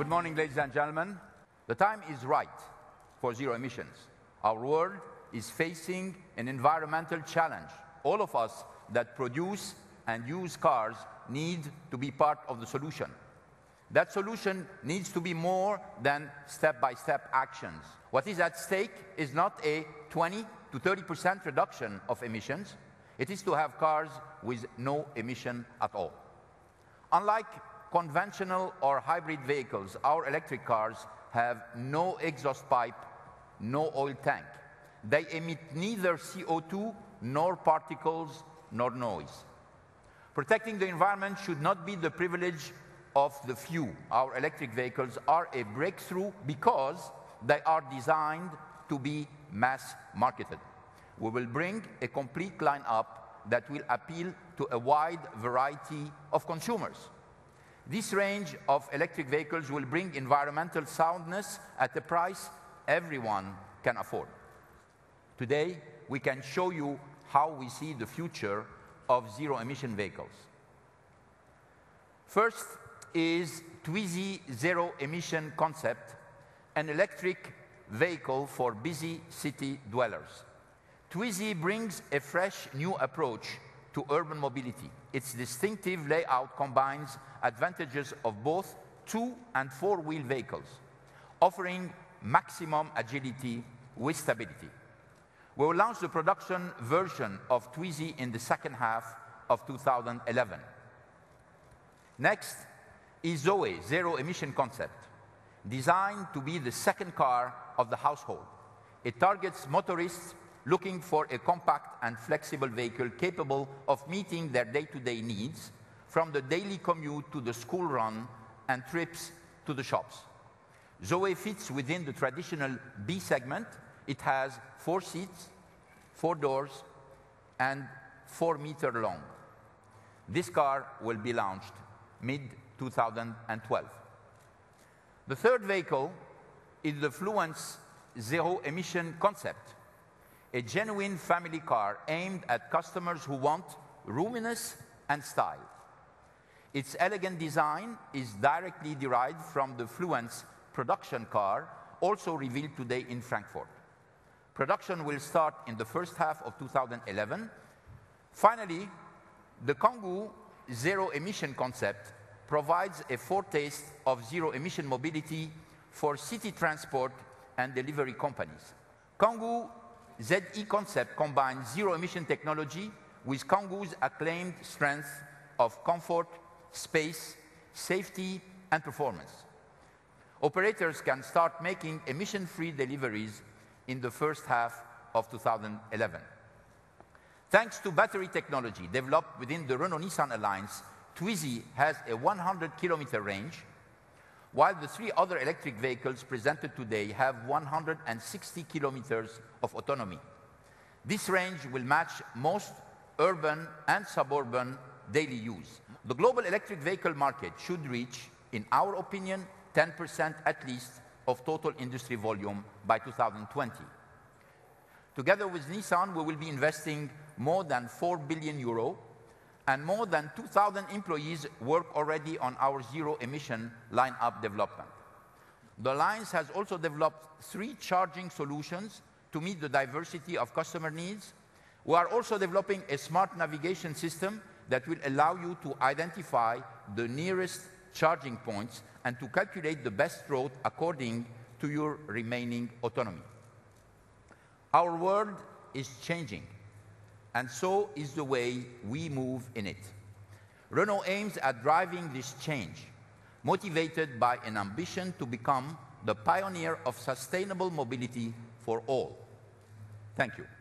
Good morning, ladies and gentlemen. The time is right for zero emissions. Our world is facing an environmental challenge. All of us that produce and use cars need to be part of the solution. That solution needs to be more than step-by-step actions. What is at stake is not a 20 to 30% reduction of emissions. It is to have cars with no emission at all. Unlike conventional or hybrid vehicles, our electric cars have no exhaust pipe, no oil tank. They emit neither CO2 nor particles nor noise. Protecting the environment should not be the privilege of the few. Our electric vehicles are a breakthrough because they are designed to be mass marketed. We will bring a complete lineup that will appeal to a wide variety of consumers. This range of electric vehicles will bring environmental soundness at a price everyone can afford. Today, we can show you how we see the future of zero-emission vehicles. First is Twizy zero-emission concept, an electric vehicle for busy city dwellers. Twizy brings a fresh new approach to urban mobility. Its distinctive layout combines advantages of both two- and four-wheel vehicles, offering maximum agility with stability. We will launch the production version of Twizy in the second half of 2011. Next is Zoe, zero-emission concept, designed to be the second car of the household. It targets motorists looking for a compact and flexible vehicle capable of meeting their day-to-day needs, from the daily commute to the school run and trips to the shops. Zoe fits within the traditional B segment. It has 4 seats, 4 doors, and 4 meters long. This car will be launched mid-2012. The third vehicle is the Fluence zero-emission concept, a genuine family car aimed at customers who want roominess and style. Its elegant design is directly derived from the Fluence production car, also revealed today in Frankfurt. Production will start in the first half of 2011. Finally, the Kangoo zero-emission concept provides a foretaste of zero-emission mobility for city transport and delivery companies. Kangoo ZE concept combines zero-emission technology with Kangoo's acclaimed strength of comfort, space, safety, and performance. Operators can start making emission-free deliveries in the first half of 2011. Thanks to battery technology developed within the Renault-Nissan Alliance, Twizy has a 100-kilometer range, while the 3 other electric vehicles presented today have 160 kilometers of autonomy. This range will match most urban and suburban daily use. The global electric vehicle market should reach, in our opinion, 10% at least of total industry volume by 2020. Together with Nissan, we will be investing more than €4 billion, and more than 2,000 employees work already on our zero-emission lineup development. The Alliance has also developed 3 charging solutions to meet the diversity of customer needs. We are also developing a smart navigation system that will allow you to identify the nearest charging points and to calculate the best route according to your remaining autonomy. Our world is changing, and so is the way we move in it. Renault aims at driving this change, motivated by an ambition to become the pioneer of sustainable mobility for all. Thank you.